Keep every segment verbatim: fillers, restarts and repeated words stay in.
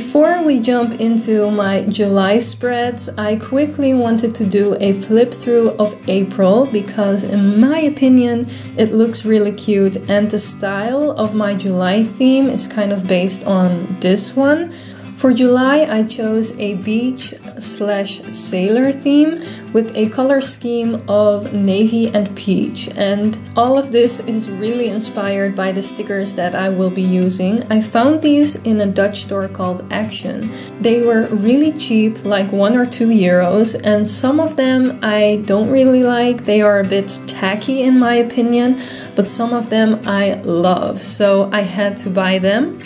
Before we jump into my July spreads, I quickly wanted to do a flip through of April because in my opinion it looks really cute, and the style of my July theme is kind of based on this one. For July, I chose a beach slash sailor theme with a color scheme of navy and peach, and all of this is really inspired by the stickers that I will be using. I found these in a Dutch store called Action. They were really cheap, like one or two euros, and some of them I don't really like. They are a bit tacky in my opinion, but some of them I love, so I had to buy them.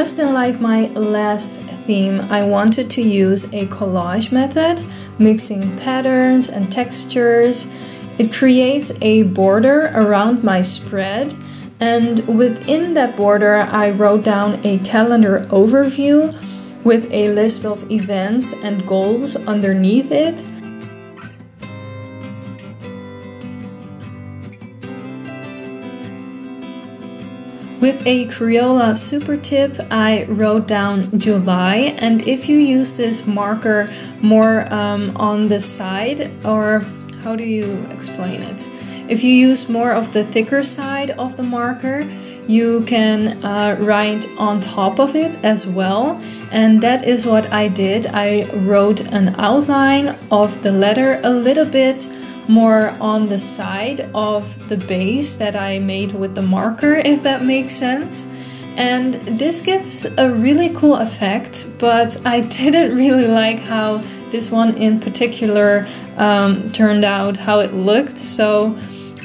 Just unlike my last theme, I wanted to use a collage method, mixing patterns and textures. It creates a border around my spread, and within that border I wrote down a calendar overview with a list of events and goals underneath it. With a Crayola super tip, I wrote down July, and if you use this marker more um, on the side, or how do you explain it? If you use more of the thicker side of the marker, you can uh, write on top of it as well, and that is what I did. I wrote an outline of the letter a little bit more on the side of the base that I made with the marker, if that makes sense. And this gives a really cool effect, but I didn't really like how this one in particular um, turned out, how it looked, so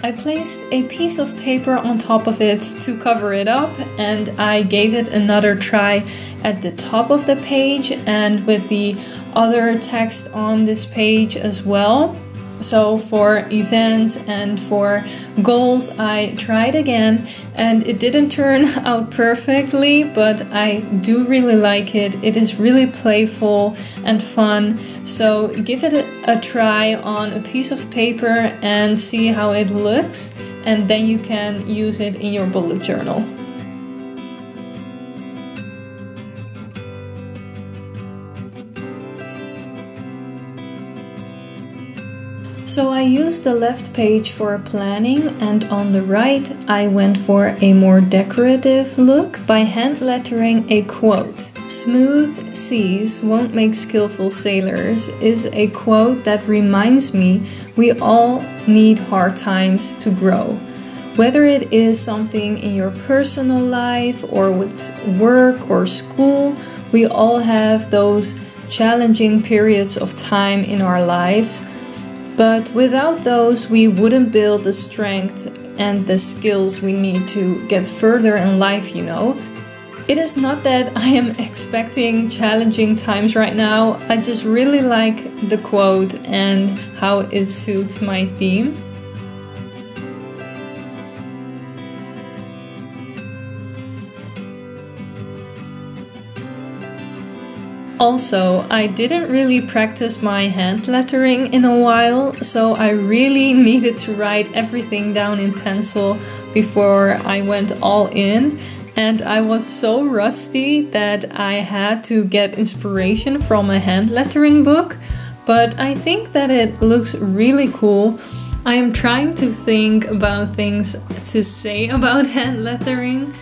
I placed a piece of paper on top of it to cover it up, and I gave it another try at the top of the page and with the other text on this page as well. So for events and for goals I tried again, and it didn't turn out perfectly, but I do really like it. It is really playful and fun, so give it a, a try on a piece of paper and see how it looks, and then you can use it in your bullet journal. So I used the left page for planning, and on the right I went for a more decorative look by hand lettering a quote. "Smooth seas won't make skillful sailors" is a quote that reminds me we all need hard times to grow. Whether it is something in your personal life or with work or school, we all have those challenging periods of time in our lives. But without those, we wouldn't build the strength and the skills we need to get further in life, you know. It is not that I am expecting challenging times right now. I just really like the quote and how it suits my theme. Also, I didn't really practice my hand lettering in a while, so I really needed to write everything down in pencil before I went all in. And I was so rusty that I had to get inspiration from a hand lettering book, but I think that it looks really cool. I am trying to think about things to say about hand lettering,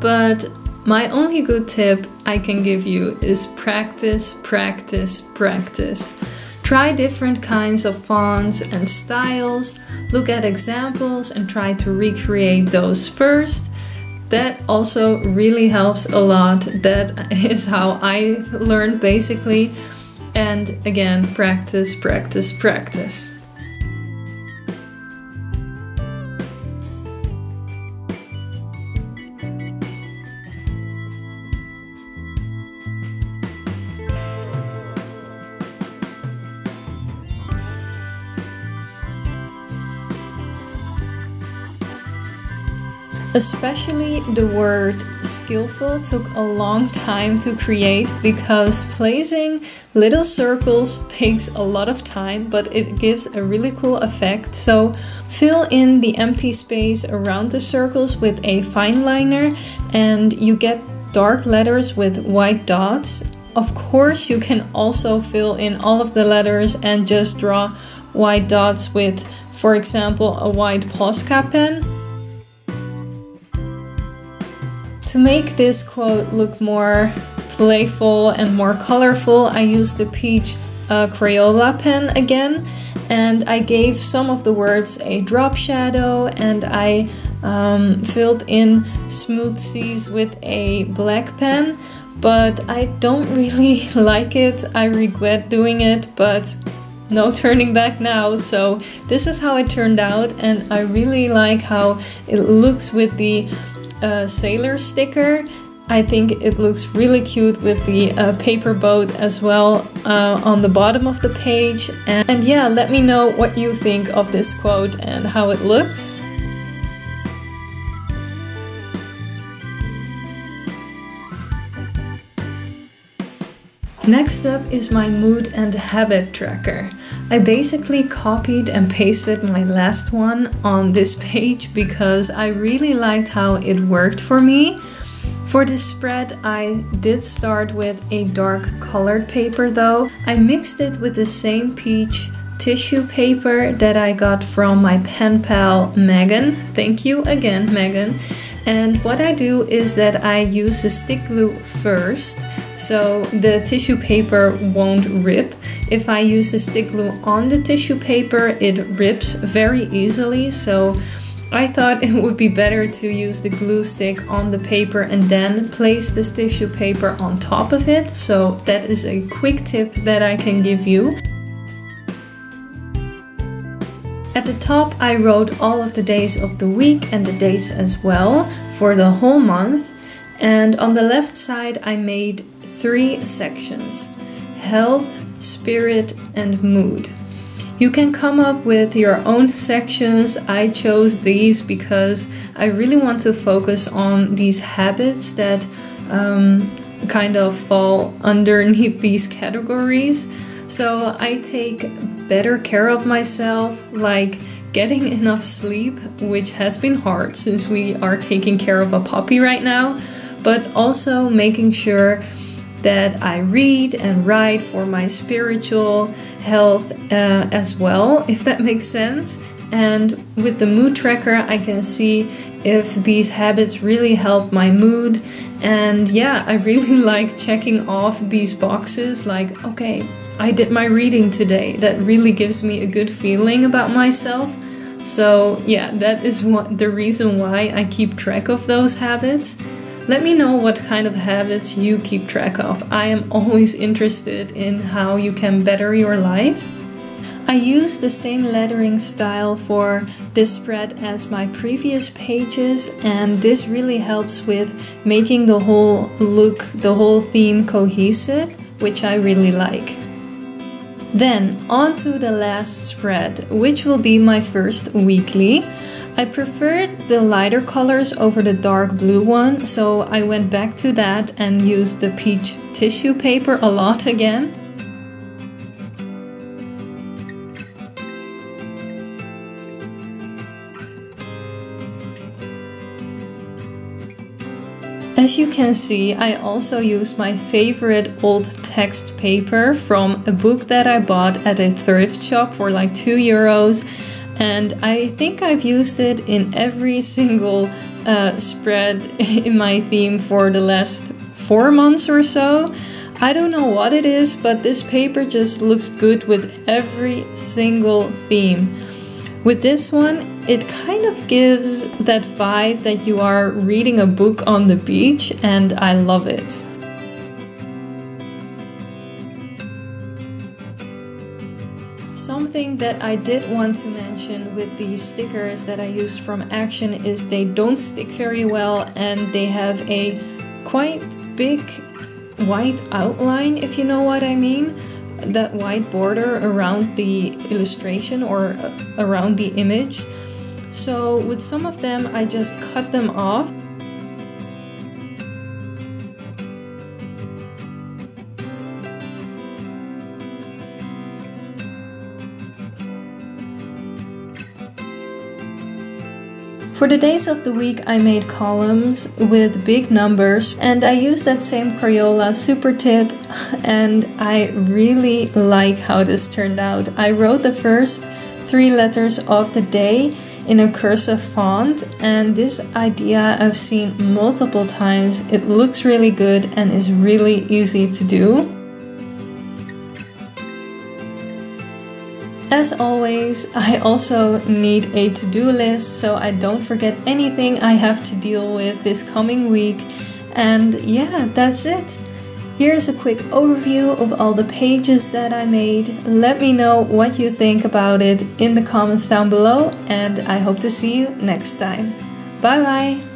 but my only good tip I can give you is practice, practice, practice. Try different kinds of fonts and styles, look at examples and try to recreate those first. That also really helps a lot. That is how I learned basically. And again, practice, practice, practice. Especially the word skillful took a long time to create because placing little circles takes a lot of time, but it gives a really cool effect. So fill in the empty space around the circles with a fine liner and you get dark letters with white dots. Of course, you can also fill in all of the letters and just draw white dots with, for example, a white Posca pen. To make this quote look more playful and more colorful, I used the peach uh, Crayola pen again, and I gave some of the words a drop shadow, and I um, filled in smooth seas with a black pen, but I don't really like it. I regret doing it, but no turning back now. So this is how it turned out, and I really like how it looks with the Uh, sailor sticker. I think it looks really cute with the uh, paper boat as well uh, on the bottom of the page. And, and yeah, let me know what you think of this quote and how it looks. Next up is my mood and habit tracker. I basically copied and pasted my last one on this page because I really liked how it worked for me. For this spread, I did start with a dark colored paper though. I mixed it with the same peach tissue paper that I got from my pen pal Megan. Thank you again, Megan. And what I do is that I use the stick glue first, so the tissue paper won't rip. If I use the stick glue on the tissue paper, it rips very easily, so I thought it would be better to use the glue stick on the paper and then place this tissue paper on top of it. So that is a quick tip that I can give you. At the top, I wrote all of the days of the week and the dates as well for the whole month. And on the left side, I made three sections: health, spirit, and mood. You can come up with your own sections. I chose these because I really want to focus on these habits that um, kind of fall underneath these categories. So I take better care of myself, like getting enough sleep, which has been hard since we are taking care of a puppy right now, but also making sure that I read and write for my spiritual health uh, as well, if that makes sense. And with the mood tracker, I can see if these habits really help my mood. And yeah, I really like checking off these boxes, like, okay, I did my reading today. That really gives me a good feeling about myself. So yeah, that is what, the reason why I keep track of those habits. Let me know what kind of habits you keep track of. I am always interested in how you can better your life. I use the same lettering style for this spread as my previous pages, and this really helps with making the whole look, the whole theme cohesive, which I really like. Then on to the last spread, which will be my first weekly. I preferred the lighter colors over the dark blue one, so I went back to that and used the peach tissue paper a lot again. As you can see, I also used my favorite old text paper from a book that I bought at a thrift shop for like two euros, and I think I've used it in every single uh, spread in my theme for the last four months or so. I don't know what it is, but this paper just looks good with every single theme. With this one, it kind of gives that vibe that you are reading a book on the beach, and I love it. Something that I did want to mention with these stickers that I used from Action is they don't stick very well, and they have a quite big white outline, if you know what I mean. That white border around the illustration or around the image. So with some of them, I just cut them off. For the days of the week, I made columns with big numbers, and I used that same Crayola super tip, and I really like how this turned out. I wrote the first three letters of the day in a cursive font, and this idea I've seen multiple times. It looks really good and is really easy to do. As always, I also need a to-do list so I don't forget anything I have to deal with this coming week. And yeah, that's it. Here's a quick overview of all the pages that I made. Let me know what you think about it in the comments down below, and I hope to see you next time. Bye bye!